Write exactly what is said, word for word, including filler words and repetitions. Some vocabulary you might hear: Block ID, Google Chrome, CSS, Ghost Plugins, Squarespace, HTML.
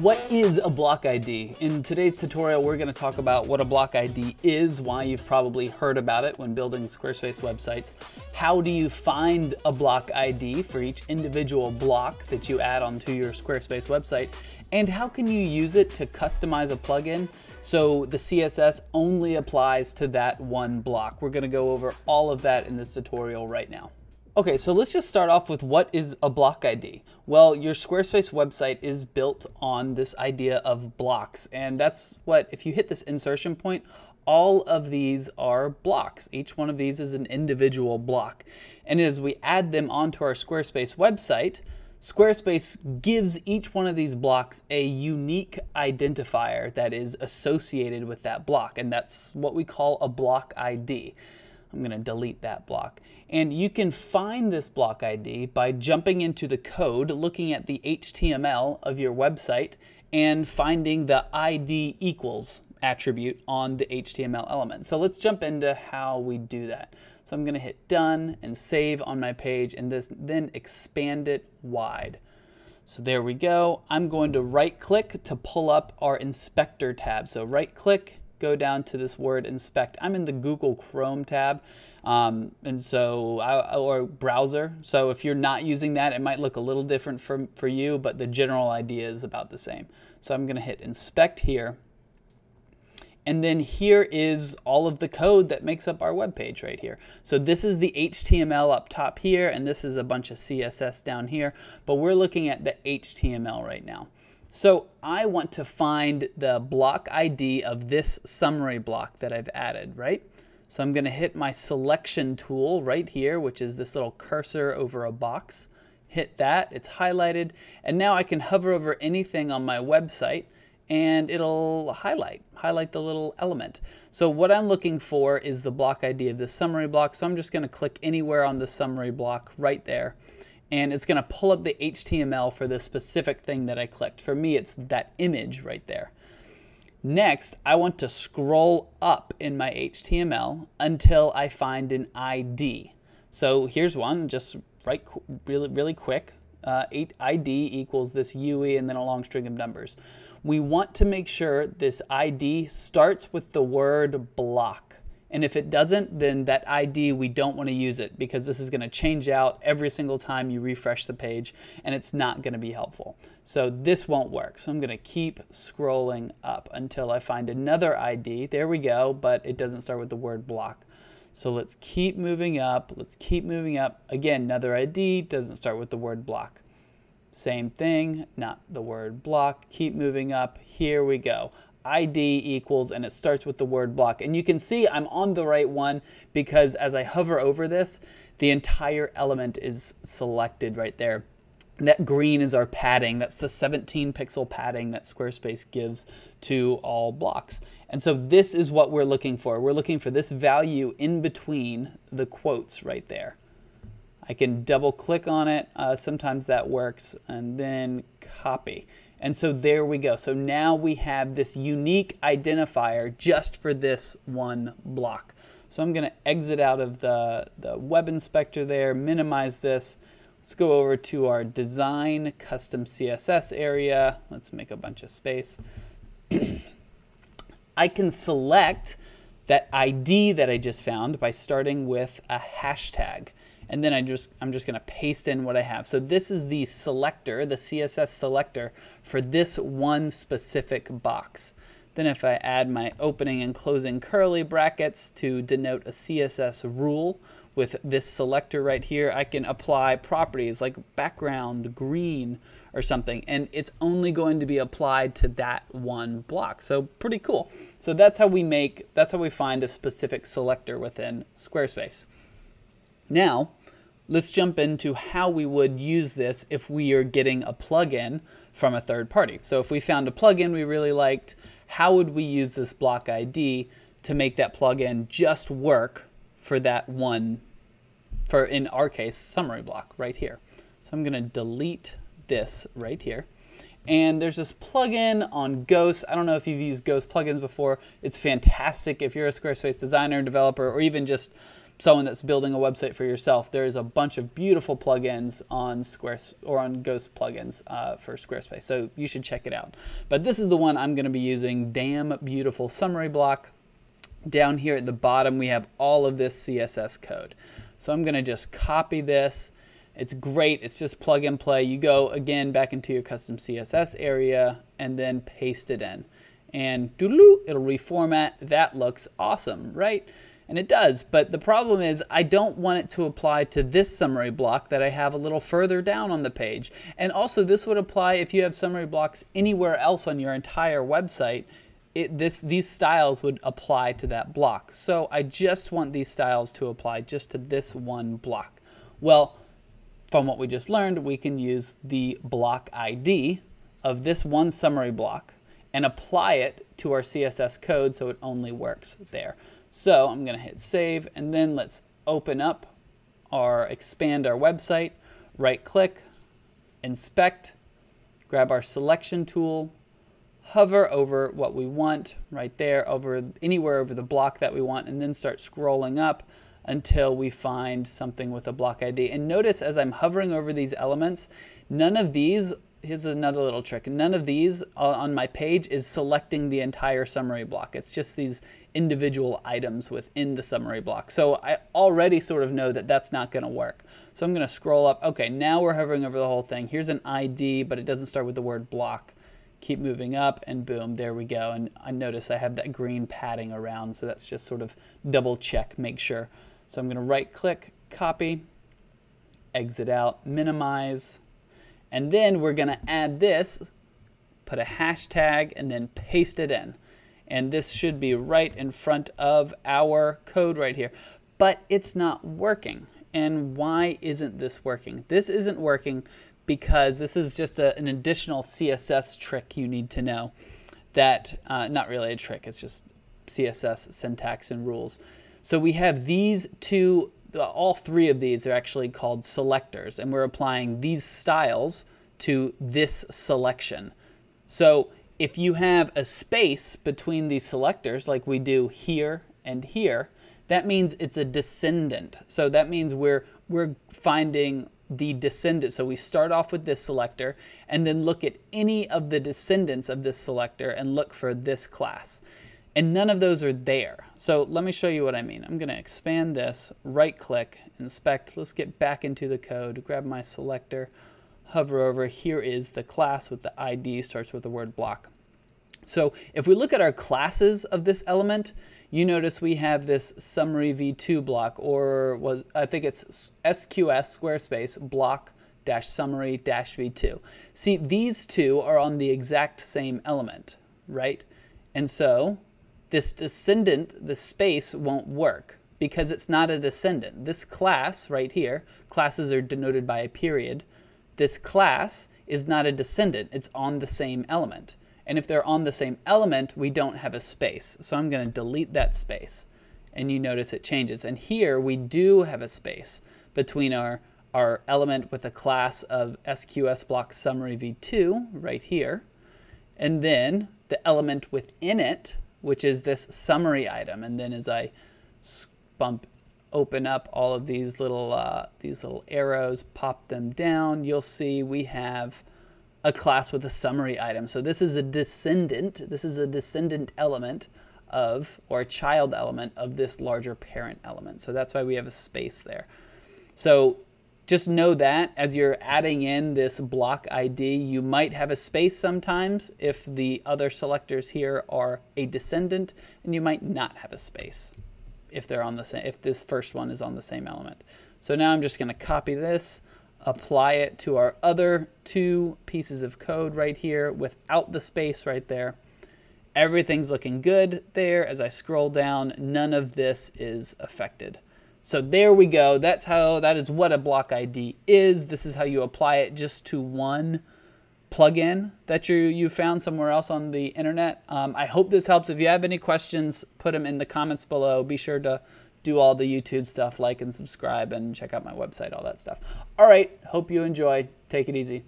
What is a block I D? In today's tutorial, we're going to talk about what a block I D is, why you've probably heard about it when building Squarespace websites, how do you find a block I D for each individual block that you add onto your Squarespace website, and how can you use it to customize a plugin so the C S S only applies to that one block. We're going to go over all of that in this tutorial right now. Okay, so let's just start off with what is a block I D? Well, your Squarespace website is built on this idea of blocks, and that's what, if you hit this insertion point, all of these are blocks. Each one of these is an individual block. And as we add them onto our Squarespace website, Squarespace gives each one of these blocks a unique identifier that is associated with that block, and that's what we call a block I D. I'm going to delete that block. And you can find this block I D by jumping into the code, looking at the H T M L of your website, and finding the I D equals attribute on the H T M L element. So let's jump into how we do that. So I'm going to hit done and save on my page, and this then expand it wide. So there we go. I'm going to right click to pull up our inspector tab. So right click, go down to this word inspect. I'm in the Google Chrome tab, um, and so I, or browser. So if you're not using that, it might look a little different for, for you, but the general idea is about the same. So I'm going to hit inspect here. And then here is all of the code that makes up our web page right here. So this is the H T M L up top here, and this is a bunch of C S S down here, but we're looking at the H T M L right now. So I want to find the block I D of this summary block that I've added, right? So I'm going to hit my selection tool right here, which is this little cursor over a box. Hit that, it's highlighted, and now I can hover over anything on my website, and it'll highlight, highlight the little element. So what I'm looking for is the block I D of this summary block, so I'm just going to click anywhere on the summary block right there, and it's going to pull up the H T M L for the specific thing that I clicked. For me, it's that image right there. Next, I want to scroll up in my H T M L until I find an I D. So here's one, just right, really, really quick. Uh, I D equals this U E and then a long string of numbers. We want to make sure this I D starts with the word block. And if it doesn't, then that I D, we don't want to use it because this is going to change out every single time you refresh the page, and it's not going to be helpful. So this won't work. So I'm going to keep scrolling up until I find another I D. There we go, but it doesn't start with the word block. So let's keep moving up, let's keep moving up. Again, another I D, doesn't start with the word block. Same thing, not the word block, keep moving up, here we go. I D equals, and it starts with the word block. And you can see I'm on the right one because as I hover over this, the entire element is selected right there. And that green is our padding. That's the seventeen pixel padding that Squarespace gives to all blocks. And so this is what we're looking for. We're looking for this value in between the quotes right there. I can double click on it. Uh, sometimes that works, and then copy. And so there we go. So now we have this unique identifier just for this one block. So I'm going to exit out of the, the web inspector there, minimize this. Let's go over to our design custom C S S area. Let's make a bunch of space. I can select that I D that I just found by starting with a hashtag. And then I just, I'm just going to paste in what I have. So this is the selector, the C S S selector for this one specific box. Then if I add my opening and closing curly brackets to denote a C S S rule, with this selector right here, I can apply properties like background, green, or something, and it's only going to be applied to that one block. So pretty cool. So that's how we make, that's how we find a specific selector within Squarespace. Now, let's jump into how we would use this if we are getting a plugin from a third party. So if we found a plugin we really liked, how would we use this block I D to make that plugin just work for that one, for in our case, summary block right here. So I'm gonna delete this right here. And there's this plugin on Ghost. I don't know if you've used Ghost plugins before. It's fantastic if you're a Squarespace designer, developer, or even just someone that's building a website for yourself, there is a bunch of beautiful plugins on Squarespace or on Ghost Plugins uh, for Squarespace. So you should check it out. But this is the one I'm going to be using, Damn Beautiful Summary Block. Down here at the bottom, we have all of this C S S code. So I'm going to just copy this. It's great. It's just plug and play. You go again back into your custom C S S area and then paste it in. And doodaloo, it'll reformat. That looks awesome, right? And it does, but the problem is I don't want it to apply to this summary block that I have a little further down on the page. And also this would apply if you have summary blocks anywhere else on your entire website. It, this, these styles would apply to that block. So I just want these styles to apply just to this one block. Well, from what we just learned, we can use the block I D of this one summary block and apply it to our C S S code so it only works there. So I'm going to hit save, and then let's open up or expand our website, right click, inspect, grab our selection tool, hover over what we want right there, over anywhere over the block that we want, and then start scrolling up until we find something with a block I D. And notice as I'm hovering over these elements, none of these, here's another little trick, none of these on my page is selecting the entire summary block. It's just these individual items within the summary block. So I already sort of know that that's not going to work. So I'm going to scroll up. Okay, now we're hovering over the whole thing. Here's an I D, but it doesn't start with the word block. Keep moving up, and boom, there we go. And I notice I have that green padding around, so that's just sort of double check, make sure. So I'm going to right click, copy, exit out, minimize, and then we're going to add this, put a hashtag, and then paste it in. And this should be right in front of our code right here. But it's not working. And why isn't this working? This isn't working because this is just a, an additional C S S trick you need to know. That, uh, not really a trick, it's just C S S syntax and rules. So we have these two, all three of these are actually called selectors, and we're applying these styles to this selection. So if you have a space between these selectors, like we do here and here, that means it's a descendant. So that means we're, we're finding the descendant. So we start off with this selector and then look at any of the descendants of this selector and look for this class. And none of those are there. So let me show you what I mean. I'm going to expand this, right click, inspect. Let's get back into the code, grab my selector, hover over. Here is the class with the I D, starts with the word block. So if we look at our classes of this element, you notice we have this summary v two block, or was I think it's S Q S Squarespace block dash summary dash v two. See, these two are on the exact same element, right? And so this descendant, the space won't work because it's not a descendant. This class right here, classes are denoted by a period. This class is not a descendant. It's on the same element. And if they're on the same element, we don't have a space. So I'm going to delete that space. And you notice it changes. And here we do have a space between our, our element with a class of S Q S block summary v two right here, and then the element within it, which is this summary item. And then as I bump, open up all of these little, uh, these little arrows, pop them down, you'll see we have a class with a summary item. So this is a descendant. This is a descendant element of, or a child element of this larger parent element. So that's why we have a space there. So just know that as you're adding in this block I D, you might have a space sometimes if the other selectors here are a descendant, and you might not have a space if they're on the same, if this first one is on the same element. So now I'm just going to copy this, apply it to our other two pieces of code right here without the space right there. Everything's looking good there. As I scroll down, none of this is affected. So there we go. That's how, that is what a block I D is. This is how you apply it just to one plugin that you, you found somewhere else on the internet. Um, I hope this helps. If you have any questions, put them in the comments below. Be sure to do all the YouTube stuff, like and subscribe, and check out my website, all that stuff. All right, hope you enjoy. Take it easy.